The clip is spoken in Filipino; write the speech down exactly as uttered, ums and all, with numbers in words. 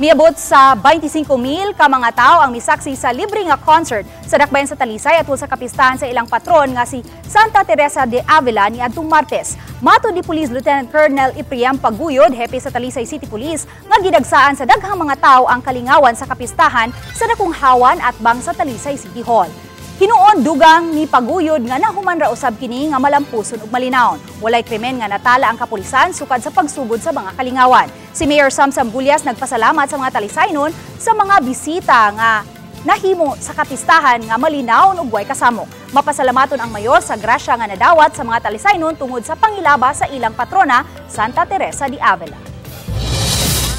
Miabot sa twenty-five mil ka mga tao ang misaksi sa libre nga concert sa dakbayan sa Talisay atul sa kapistahan sa ilang patron nga si Santa Teresa de Avila niadtong Martes. Matud ni Police Lieutenant Colonel Epream Paguyod, hepe sa Talisay City Police, nga gidagsaan sa daghang mga tao ang kalingawan sa kapistahan sa dakong hawan at bang sa Talisay City Hall. Hinuon dugang ni Paguyod nga nahuman ra usab kini nga malampuson ug malinaw. Walay krimen nga natala ang kapulisan sukad sa pagsugod sa mga kalingawan. Si Mayor Sam Sambulias nagpasalamat sa mga Talisaynon sa mga bisita nga nahimo sa kapistahan nga malinaw ug way kasamo. Mapasalamaton ang mayor sa grasya nga nadawat sa mga Talisaynon tungod sa pangilaba sa ilang patrona Santa Teresa de Avila.